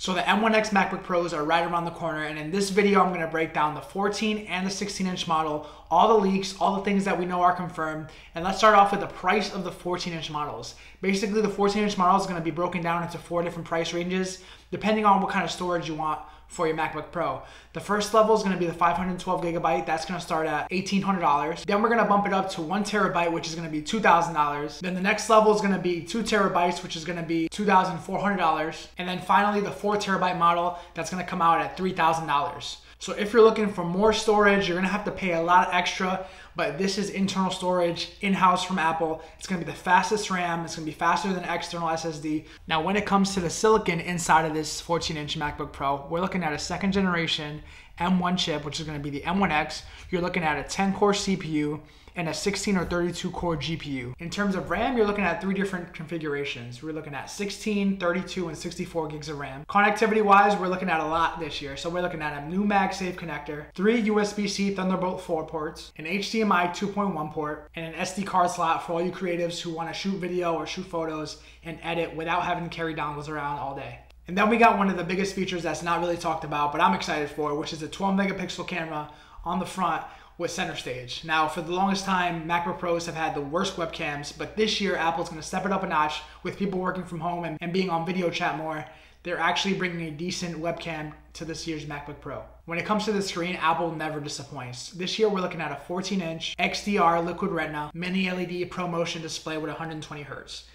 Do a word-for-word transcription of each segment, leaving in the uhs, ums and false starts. So the M one X MacBook Pros are right around the corner, and in this video I'm going to break down the fourteen and the sixteen inch model, all the leaks, all the things that we know are confirmed, and let's start off with the price of the fourteen inch models. Basically the fourteen inch model is going to be broken down into four different price ranges depending on what kind of storage you want for your MacBook Pro. The first level is going to be the five hundred twelve gigabyte. That's going to start at eighteen hundred dollars. Then we're going to bump it up to one terabyte, which is going to be two thousand dollars. Then the next level is going to be two terabytes, which is going to be two thousand four hundred dollars. And then finally the four terabyte model, that's going to come out at three thousand dollars. So if you're looking for more storage, you're going to have to pay a lot extra, but this is internal storage in-house from Apple. It's going to be the fastest RAM. It's going to be faster than external S S D. Now, when it comes to the silicon inside of this fourteen inch MacBook Pro, we're looking at a second generation M one chip, which is going to be the M one X. You're looking at a ten core C P U and a sixteen or thirty-two core G P U. In terms of RAM, you're looking at three different configurations. We're looking at sixteen, thirty-two, and sixty-four gigs of RAM. Connectivity-wise, we're looking at a lot this year. So we're looking at a new MagSafe connector, three U S B C Thunderbolt four ports, an H D M I two point one port, and an S D card slot for all you creatives who want to shoot video or shoot photos and edit without having to carry dongles around all day. And then we got one of the biggest features that's not really talked about, but I'm excited for, which is a twelve megapixel camera on the front with center stage. Now, for the longest time, MacBook Pros have had the worst webcams, but this year, Apple's gonna step it up a notch with people working from home and, and being on video chat more. They're actually bringing a decent webcam to this year's MacBook Pro. When it comes to the screen, Apple never disappoints. This year, we're looking at a fourteen inch X D R Liquid Retina Mini L E D ProMotion display with one hundred twenty hertz.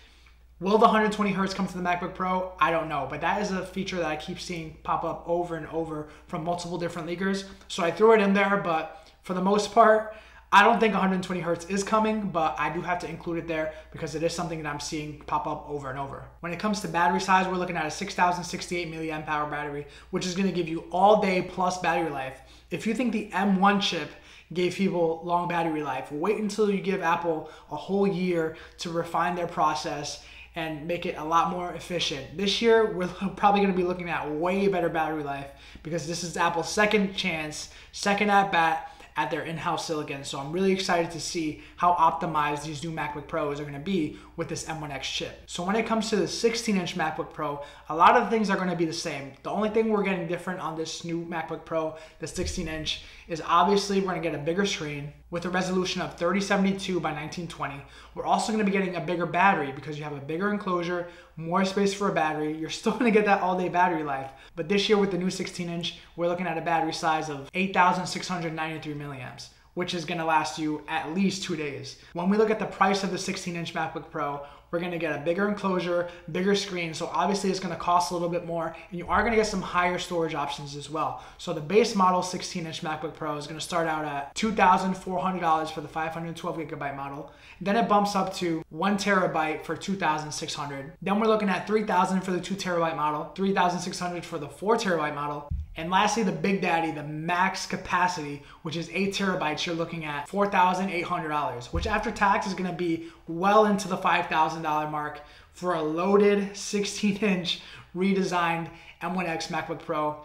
Will the one hundred twenty hertz come to the MacBook Pro? I don't know, but that is a feature that I keep seeing pop up over and over from multiple different leakers. So I threw it in there, but for the most part, I don't think one hundred twenty hertz is coming, but I do have to include it there because it is something that I'm seeing pop up over and over. When it comes to battery size, we're looking at a six thousand sixty-eight milliamp hour battery, which is gonna give you all day plus battery life. If you think the M one chip gave people long battery life, wait until you give Apple a whole year to refine their process and make it a lot more efficient. This year, we're probably gonna be looking at way better battery life because this is Apple's second chance, second at bat at their in-house silicon. So I'm really excited to see how optimized these new MacBook Pros are gonna be with this M one X chip. So when it comes to the sixteen inch MacBook Pro, a lot of things are gonna be the same. The only thing we're getting different on this new MacBook Pro, the sixteen inch, is obviously we're gonna get a bigger screen with a resolution of thirty seventy-two by nineteen twenty. We're also gonna be getting a bigger battery because you have a bigger enclosure, more space for a battery. You're still gonna get that all day battery life. But this year with the new sixteen inch, we're looking at a battery size of eight thousand six hundred ninety-three milliamps, which is gonna last you at least two days. When we look at the price of the sixteen inch MacBook Pro, we're gonna get a bigger enclosure, bigger screen, so obviously it's gonna cost a little bit more, and you are gonna get some higher storage options as well. So the base model sixteen inch MacBook Pro is gonna start out at two thousand four hundred dollars for the five hundred twelve gigabyte model. Then it bumps up to one terabyte for two thousand six hundred dollars. Then we're looking at three thousand dollars for the two terabyte model, three thousand six hundred dollars for the four terabyte model. And lastly, the big daddy, the max capacity, which is eight terabytes, you're looking at four thousand eight hundred dollars, which after tax is gonna be well into the five thousand dollars mark for a loaded sixteen inch redesigned M one X MacBook Pro.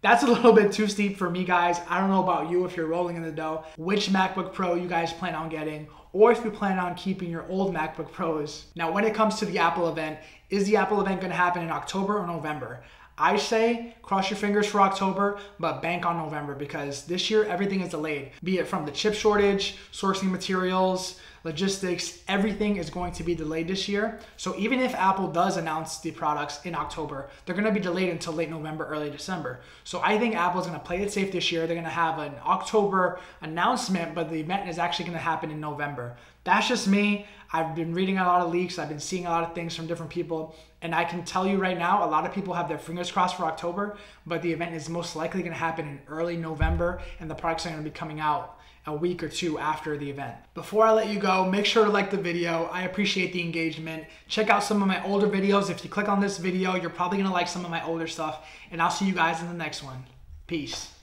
That's a little bit too steep for me, guys. I don't know about you if you're rolling in the dough, which MacBook Pro you guys plan on getting, or if you plan on keeping your old MacBook Pros. Now, when it comes to the Apple event, is the Apple event gonna happen in October or November? I say cross your fingers for October, but bank on November because this year everything is delayed, be it from the chip shortage, sourcing materials, logistics, everything is going to be delayed this year. So even if Apple does announce the products in October, they're gonna be delayed until late November, early December. So I think Apple's gonna play it safe this year. They're gonna have an October announcement, but the event is actually gonna happen in November. That's just me. I've been reading a lot of leaks. I've been seeing a lot of things from different people. And I can tell you right now, a lot of people have their fingers crossed for October, but the event is most likely gonna happen in early November and the products are gonna be coming out a week or two after the event. Before I let you go, make sure to like the video. I appreciate the engagement. Check out some of my older videos. If you click on this video, you're probably gonna like some of my older stuff, and I'll see you guys in the next one. Peace.